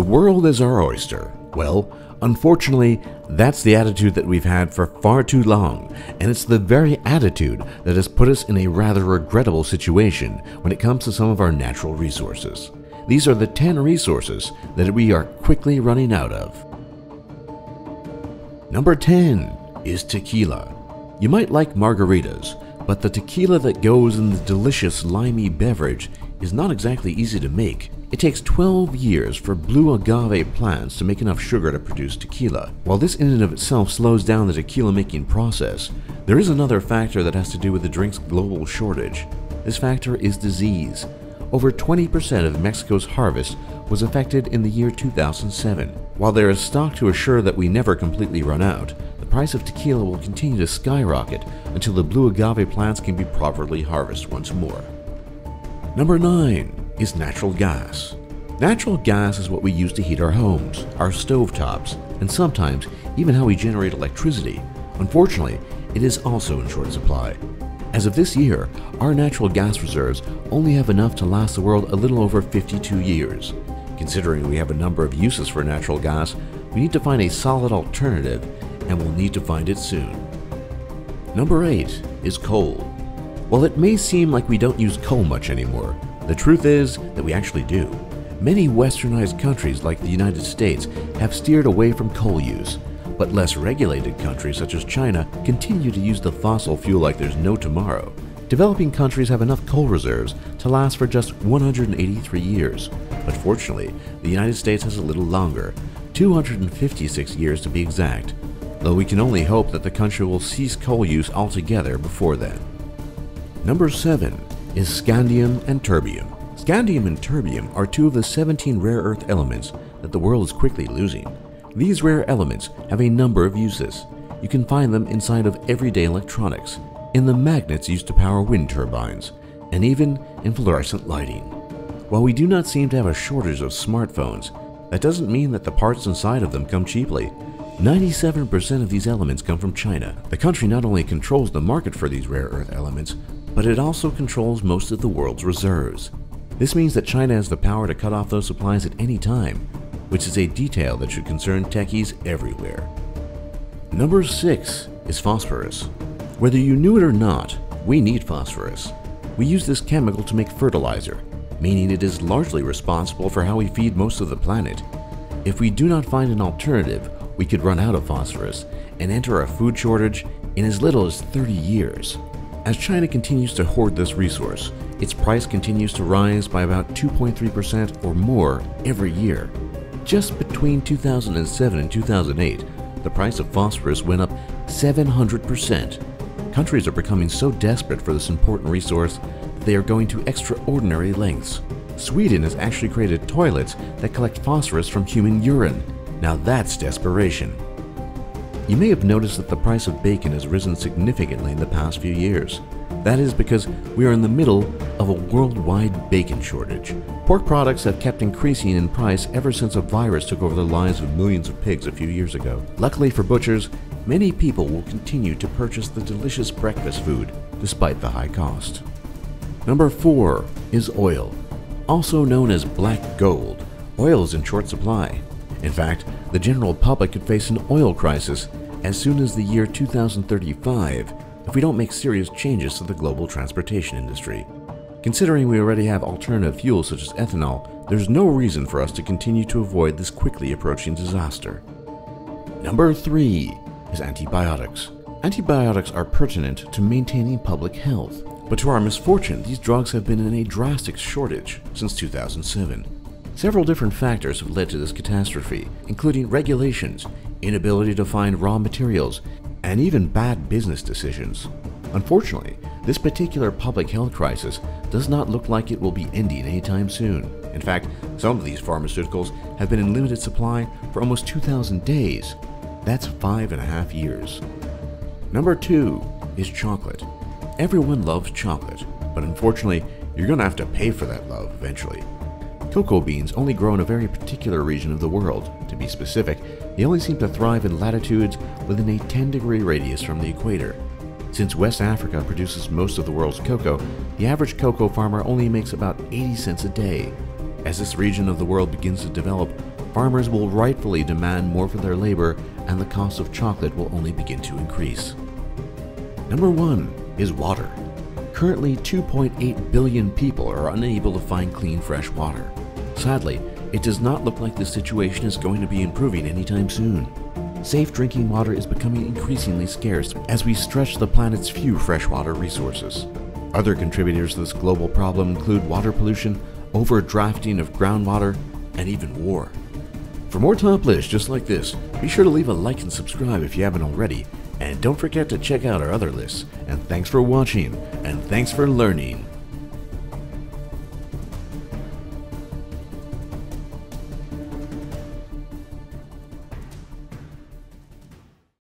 The world is our oyster. Well, unfortunately, that's the attitude that we've had for far too long, and it's the very attitude that has put us in a rather regrettable situation when it comes to some of our natural resources. These are the 10 resources that we are quickly running out of. Number 10 is tequila. You might like margaritas, but the tequila that goes in the delicious limey beverage is not exactly easy to make. It takes 12 years for blue agave plants to make enough sugar to produce tequila. While this in and of itself slows down the tequila making process, there is another factor that has to do with the drink's global shortage. This factor is disease. Over 20% of Mexico's harvest was affected in the year 2007. While there is stock to assure that we never completely run out, the price of tequila will continue to skyrocket until the blue agave plants can be properly harvested once more. Number 9. Is natural gas. Natural gas is what we use to heat our homes, our stovetops, and sometimes even how we generate electricity. Unfortunately, it is also in short supply. As of this year, our natural gas reserves only have enough to last the world a little over 52 years. Considering we have a number of uses for natural gas, we need to find a solid alternative, and we'll need to find it soon. Number 8 is coal. While it may seem like we don't use coal much anymore, the truth is that we actually do. Many westernized countries like the United States have steered away from coal use, but less regulated countries such as China continue to use the fossil fuel like there's no tomorrow. Developing countries have enough coal reserves to last for just 183 years, but fortunately, the United States has a little longer, 256 years to be exact, though we can only hope that the country will cease coal use altogether before then. Number 7. Is scandium and terbium. Scandium and terbium are two of the 17 rare earth elements that the world is quickly losing. These rare elements have a number of uses. You can find them inside of everyday electronics, in the magnets used to power wind turbines, and even in fluorescent lighting. While we do not seem to have a shortage of smartphones, that doesn't mean that the parts inside of them come cheaply. 97% of these elements come from China. The country not only controls the market for these rare earth elements, but it also controls most of the world's reserves. This means that China has the power to cut off those supplies at any time, which is a detail that should concern techies everywhere. Number 6 is phosphorus. Whether you knew it or not, we need phosphorus. We use this chemical to make fertilizer, meaning it is largely responsible for how we feed most of the planet. If we do not find an alternative, we could run out of phosphorus and enter a food shortage in as little as 30 years. As China continues to hoard this resource, its price continues to rise by about 2.3% or more every year. Just between 2007 and 2008, the price of phosphorus went up 700%. Countries are becoming so desperate for this important resource that they are going to extraordinary lengths. Sweden has actually created toilets that collect phosphorus from human urine. Now that's desperation. You may have noticed that the price of bacon has risen significantly in the past few years. That is because we are in the middle of a worldwide bacon shortage. Pork products have kept increasing in price ever since a virus took over the lives of millions of pigs a few years ago. Luckily for butchers, many people will continue to purchase the delicious breakfast food despite the high cost. Number 4 is oil. Also known as black gold, oil is in short supply. In fact, the general public could face an oil crisis as soon as the year 2035 if we don't make serious changes to the global transportation industry. Considering we already have alternative fuels such as ethanol, there's no reason for us to continue to avoid this quickly approaching disaster. Number 3 is antibiotics. Antibiotics are pertinent to maintaining public health, but to our misfortune, these drugs have been in a drastic shortage since 2007. Several different factors have led to this catastrophe, including regulations, inability to find raw materials, and even bad business decisions. Unfortunately, this particular public health crisis does not look like it will be ending anytime soon. In fact, some of these pharmaceuticals have been in limited supply for almost 2,000 days. That's 5.5 years. Number 2 is chocolate. Everyone loves chocolate, but unfortunately, you're going to have to pay for that love eventually. Cocoa beans only grow in a very particular region of the world. To be specific, they only seem to thrive in latitudes within a 10-degree radius from the equator. Since West Africa produces most of the world's cocoa, the average cocoa farmer only makes about 80 cents a day. As this region of the world begins to develop, farmers will rightfully demand more for their labor, and the cost of chocolate will only begin to increase. Number 1 is water. Currently, 2.8 billion people are unable to find clean fresh water. Sadly, it does not look like the situation is going to be improving anytime soon. Safe drinking water is becoming increasingly scarce as we stretch the planet's few freshwater resources. Other contributors to this global problem include water pollution, overdrafting of groundwater, and even war. For more top lists just like this, be sure to leave a like and subscribe if you haven't already, and don't forget to check out our other lists. And thanks for watching, and thanks for learning.